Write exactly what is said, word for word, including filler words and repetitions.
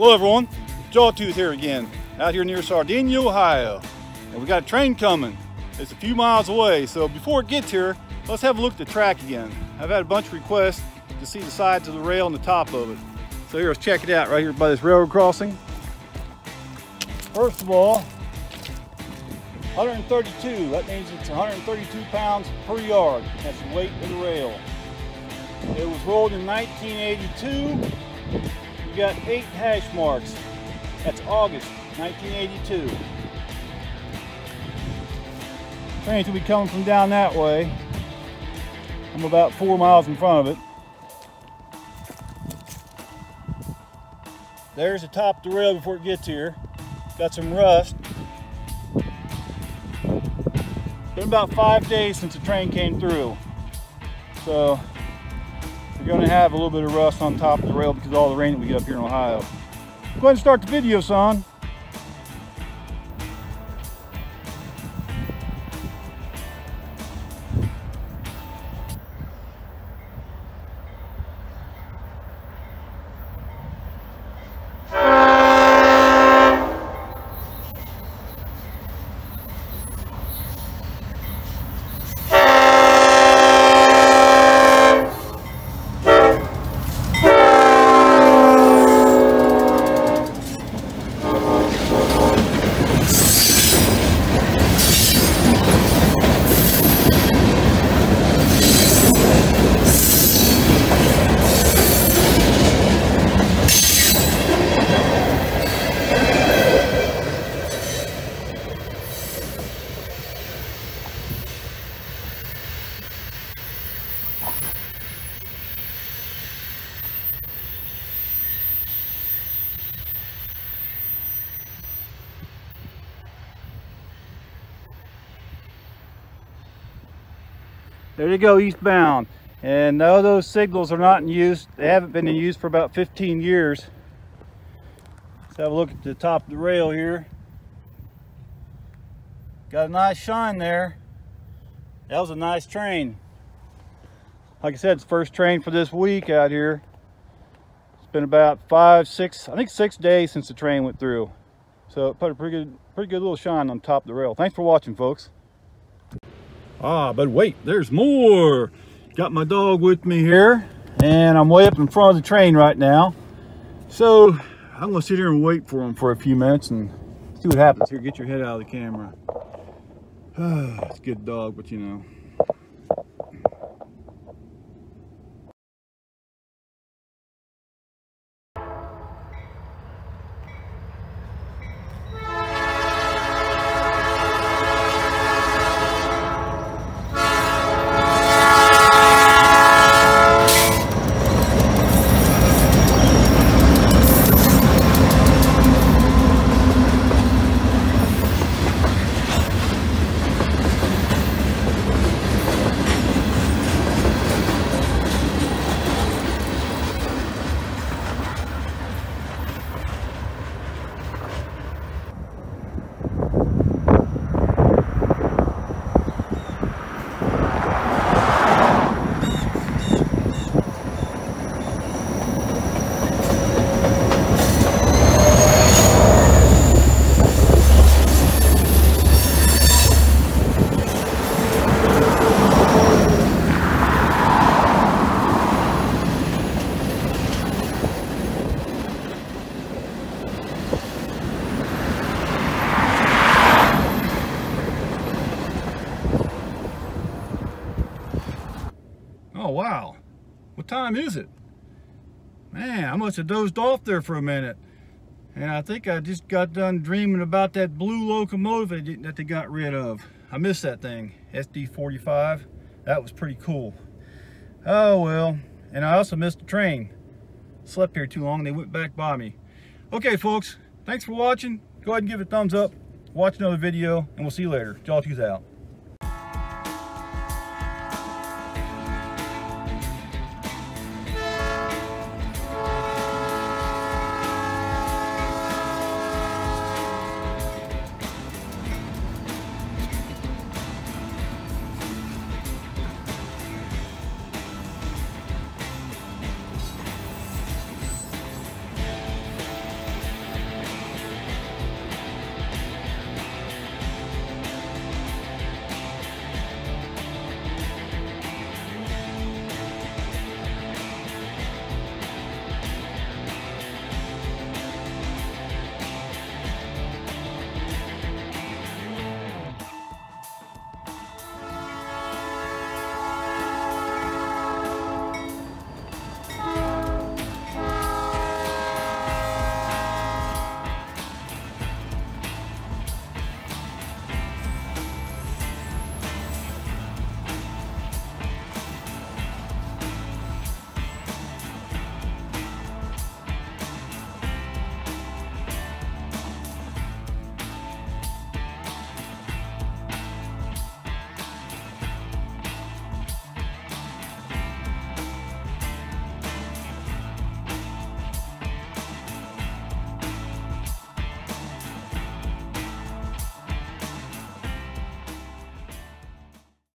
Hello everyone, Jawtooth here again, out here near Sardinia, Ohio. And we got a train coming. It's a few miles away, so before it gets here, let's have a look at the track again. I've had a bunch of requests to see the sides of the rail and the top of it. So here, let's check it out right here by this railroad crossing. First of all, one hundred thirty-two, that means it's one hundred thirty-two pounds per yard. That's the weight of the rail. It was rolled in nineteen eighty-two. We got eight hash marks. That's August nineteen eighty-two. Trains will be coming from down that way. I'm about four miles in front of it. There's the top of the rail before it gets here. Got some rust. Been about five days since the train came through. So we're going to have a little bit of rust on top of the rail because of all the rain that we get up here in Ohio. Go ahead and start the video, son. There you go, eastbound. And no, those signals are not in use. They haven't been in use for about fifteen years. Let's have a look at the top of the rail here. Got a nice shine there. That was a nice train. Like I said, it's the first train for this week out here. It's been about five, six, I think six days since the train went through. So it put a pretty good, pretty good little shine on top of the rail. Thanks for watching, folks. Ah, but wait, there's more. Got my dog with me here, and I'm way up in front of the train right now. So I'm gonna sit here and wait for him for a few minutes and see what happens here. Get your head out of the camera. It's a good dog, but you know. Wow, what time is it? Man, I must have dozed off there for a minute. And I think I just got done dreaming about that blue locomotive that they got rid of. I missed that thing, S D forty-five. That was pretty cool. Oh well, and I also missed the train. Slept here too long, they went back by me. Okay folks, thanks for watching. Go ahead and give it a thumbs up. Watch another video, and we'll see you later. Jawtooth out.